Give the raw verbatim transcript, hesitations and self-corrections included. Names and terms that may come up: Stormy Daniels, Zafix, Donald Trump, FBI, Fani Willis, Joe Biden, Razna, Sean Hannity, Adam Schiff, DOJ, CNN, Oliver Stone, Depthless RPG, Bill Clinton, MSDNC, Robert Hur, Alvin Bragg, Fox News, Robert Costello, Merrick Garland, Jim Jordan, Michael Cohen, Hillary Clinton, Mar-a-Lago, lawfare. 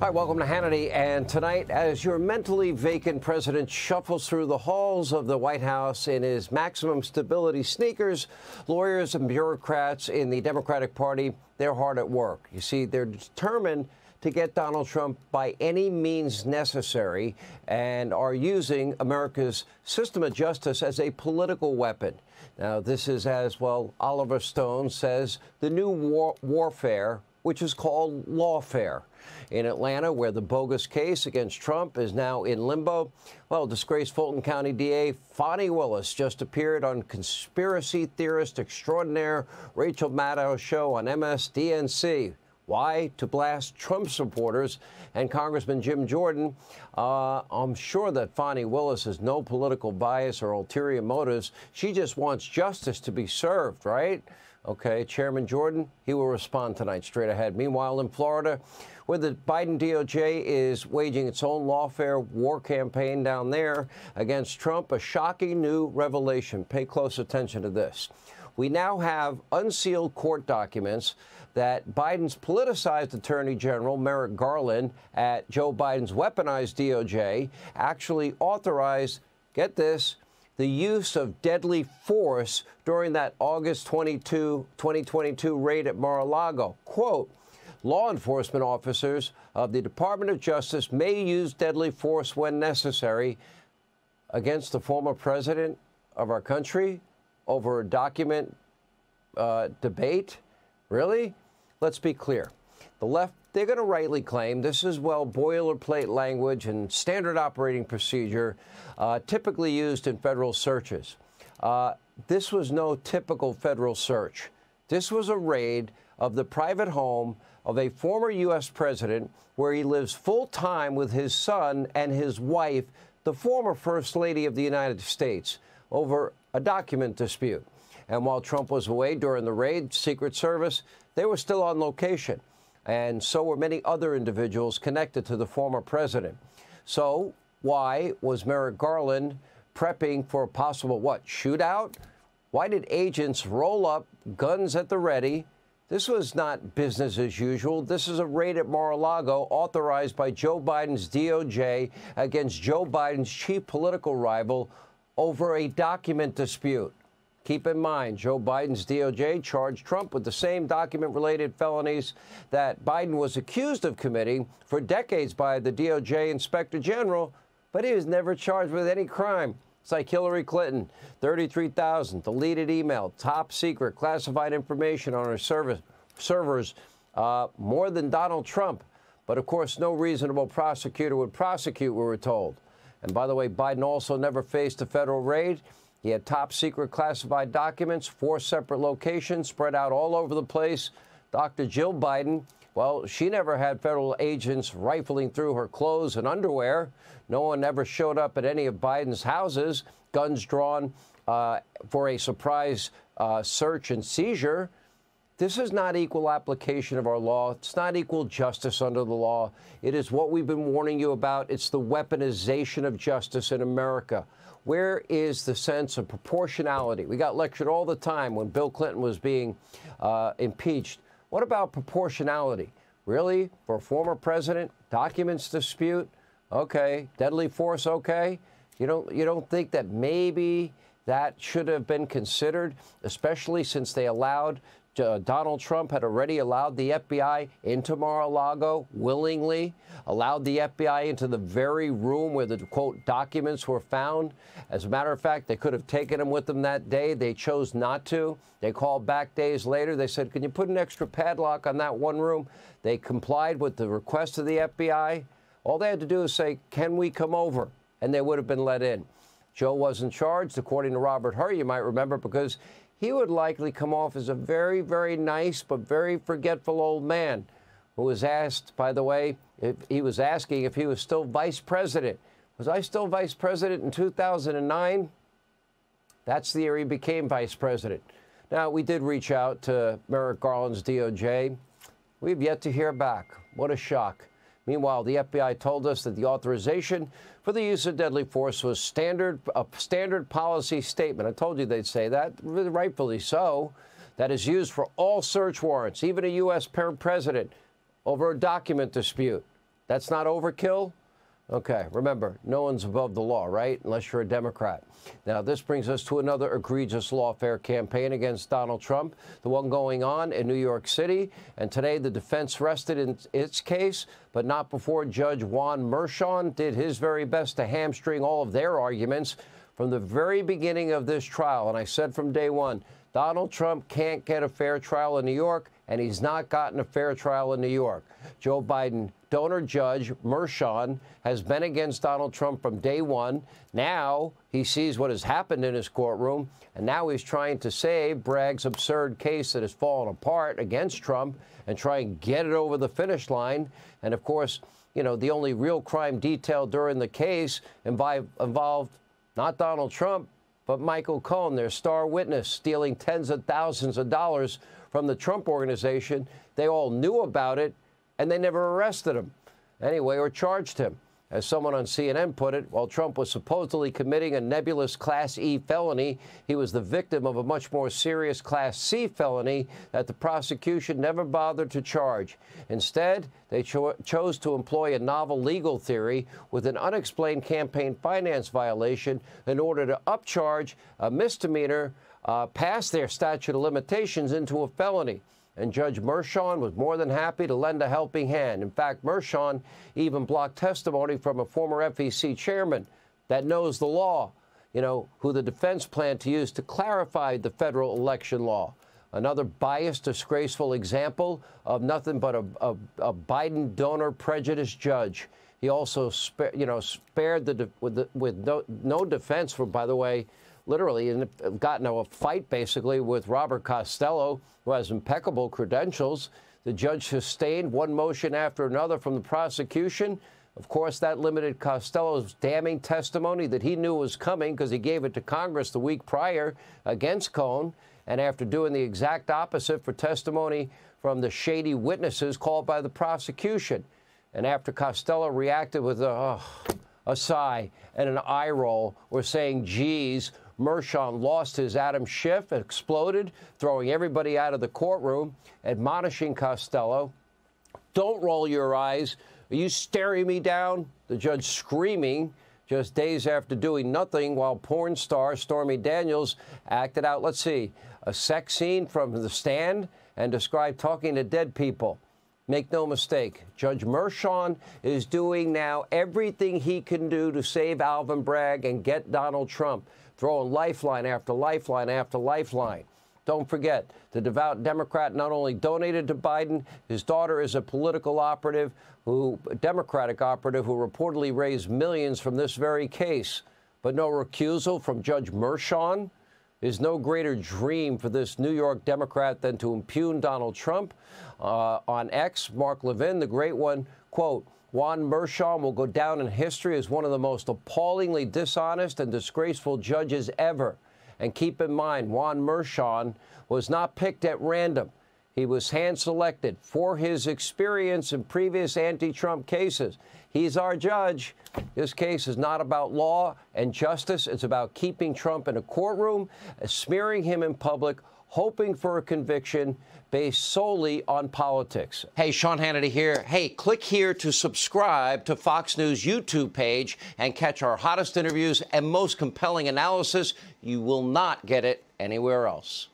Hi, welcome to Hannity. And tonight, as your mentally vacant president shuffles through the halls of the White House in his maximum stability sneakers, lawyers and bureaucrats in the Democratic Party, they're hard at work. You see, they're determined to get Donald Trump by any means necessary and are using America's system of justice as a political weapon. Now, this is, as, well, Oliver Stone says, the new war warfare, which is called lawfare. In Atlanta, where the bogus case against Trump is now in limbo, well, disgraced Fulton County D A Fani Willis just appeared on conspiracy theorist extraordinaire Rachel Maddow's show on M S D N C. Why? To blast Trump supporters and Congressman Jim Jordan. Uh, I'm sure that Fani Willis has no political bias or ulterior motives. She just wants justice to be served, right? Okay, Chairman Jordan, he will respond tonight, straight ahead. Meanwhile, in Florida, where the Biden D O J is waging its own lawfare war campaign down there against Trump, a shocking new revelation. Pay close attention to this. We now have unsealed court documents that Biden's politicized Attorney General, Merrick Garland, at Joe Biden's weaponized D O J actually authorized, get this, the use of deadly force during that August twenty-second, twenty twenty-two raid at Mar-a-Lago. Quote, law enforcement officers of the Department of Justice may use deadly force when necessary against the former president of our country over a document uh, debate. Really? Let's be clear. The left, they're going to rightly claim this is, well, boilerplate language and standard operating procedure uh, typically used in federal searches. Uh, this was no typical federal search. This was a raid of the private home of a former U S president where he lives full-time with his son and his wife, the former First Lady of the United States, over a document dispute. And while Trump was away during the raid, Secret Service, they were still on location. And so were many other individuals connected to the former president. So why was Merrick Garland prepping for a possible, what, shootout? Why did agents roll up, guns at the ready? This was not business as usual. This is a raid at Mar-a-Lago authorized by Joe Biden's D O J against Joe Biden's chief political rival over a document dispute. Keep in mind, Joe Biden's D O J charged Trump with the same document-related felonies that Biden was accused of committing for decades by the D O J Inspector General, but he was never charged with any crime. It's like Hillary Clinton, thirty-three thousand deleted email, top secret, classified information on her server, servers, uh, more than Donald Trump. But, of course, no reasonable prosecutor would prosecute, we were told. And, by the way, Biden also never faced a federal raid. He had top-secret classified documents, four separate locations spread out all over the place. Doctor Jill Biden, well, she never had federal agents rifling through her clothes and underwear. No one ever showed up at any of Biden's houses, guns drawn uh, for a surprise uh, search and seizure. This is not equal application of our law. It's not equal justice under the law. It is what we've been warning you about. It's the weaponization of justice in America. Where is the sense of proportionality? We got lectured all the time when Bill Clinton was being uh, impeached. What about proportionality? Really? For a former president, documents dispute? Okay. Deadly force, okay? You don't, you don't think that maybe that should have been considered, especially since they allowed, uh, Donald Trump had already allowed the F B I into Mar-a-Lago willingly, allowed the F B I into the very room where the, quote, documents were found. As a matter of fact, they could have taken them with them that day. They chose not to. They called back days later. They said, can you put an extra padlock on that one room? They complied with the request of the F B I. All they had to do is say, can we come over? And they would have been let in. Joe wasn't charged, according to Robert Hur, you might remember, because he would likely come off as a very, very nice but very forgetful old man who was asked, by the way, if he was asking if he was still vice president. Was I still vice president in two thousand nine? That's the year he became vice president. Now, we did reach out to Merrick Garland's D O J. We've yet to hear back. What a shock. Meanwhile, the F B I told us that the authorization for the use of deadly force was standard, a standard policy statement. I told you they'd say that, rightfully so. That is used for all search warrants, even a U S president, over a document dispute. That's not overkill? Okay, remember, no one's above the law, right? Unless you're a Democrat. Now, this brings us to another egregious lawfare campaign against Donald Trump, the one going on in New York City. And today, the defense rested in its case, but not before Judge Juan Merchan did his very best to hamstring all of their arguments from the very beginning of this trial. And I said from day one, Donald Trump can't get a fair trial in New York, and he's not gotten a fair trial in New York. Joe Biden donor judge Merchan has been against Donald Trump from day one. Now he sees what has happened in his courtroom, and now he's trying to save Bragg's absurd case that has fallen apart against Trump and try and get it over the finish line. And of course, you know, the only real crime detailed during the case involved not Donald Trump, but Michael Cohen, their star witness, stealing tens of thousands of dollars from the Trump Organization. They all knew about it, and they never arrested him anyway or charged him. As someone on C N N put it, while Trump was supposedly committing a nebulous Class E felony, he was the victim of a much more serious Class C felony that the prosecution never bothered to charge. Instead, they cho- chose to employ a novel legal theory with an unexplained campaign finance violation in order to upcharge a misdemeanor uh, past their statute of limitations into a felony. And Judge Merchan was more than happy to lend a helping hand. In fact, Merchan even blocked testimony from a former F E C chairman that knows the law, you know, who the defense planned to use to clarify the federal election law. Another biased, disgraceful example of nothing but a, a, a Biden donor prejudiced judge. He also, spa- you know, spared the de- with, the, with no, no defense for, by the way, literally, and got into a fight, basically, with Robert Costello, who has impeccable credentials. The judge sustained one motion after another from the prosecution. Of course, that limited Costello's damning testimony that he knew was coming because he gave it to Congress the week prior against Cohen, and after doing the exact opposite for testimony from the shady witnesses called by the prosecution. And after Costello reacted with a, oh, a sigh and an eye roll, or saying, geez, Merchan lost his Adam Schiff, exploded, throwing everybody out of the courtroom, admonishing Costello, don't roll your eyes. Are you staring me down? The judge screaming just days after doing nothing while porn star Stormy Daniels acted out, let's see, a sex scene from the stand and described talking to dead people. Make no mistake, Judge Merchan is doing now everything he can do to save Alvin Bragg and get Donald Trump, throwing lifeline after lifeline after lifeline. Don't forget, the devout Democrat not only donated to Biden, his daughter is a political operative, who, a Democratic operative who reportedly raised millions from this very case. But no recusal from Judge Merchan. There's no greater dream for this New York Democrat than to impugn Donald Trump. Uh, on X, Mark Levin, the great one, quote, Juan Merchan will go down in history as one of the most appallingly dishonest and disgraceful judges ever. And keep in mind, Juan Merchan was not picked at random. He was hand-selected for his experience in previous anti-Trump cases. He's our judge. This case is not about law and justice. It's about keeping Trump in a courtroom, smearing him in public, hoping for a conviction based solely on politics. Hey, Sean Hannity here. Hey, click here to subscribe to Fox News YouTube page and catch our hottest interviews and most compelling analysis. You will not get it anywhere else.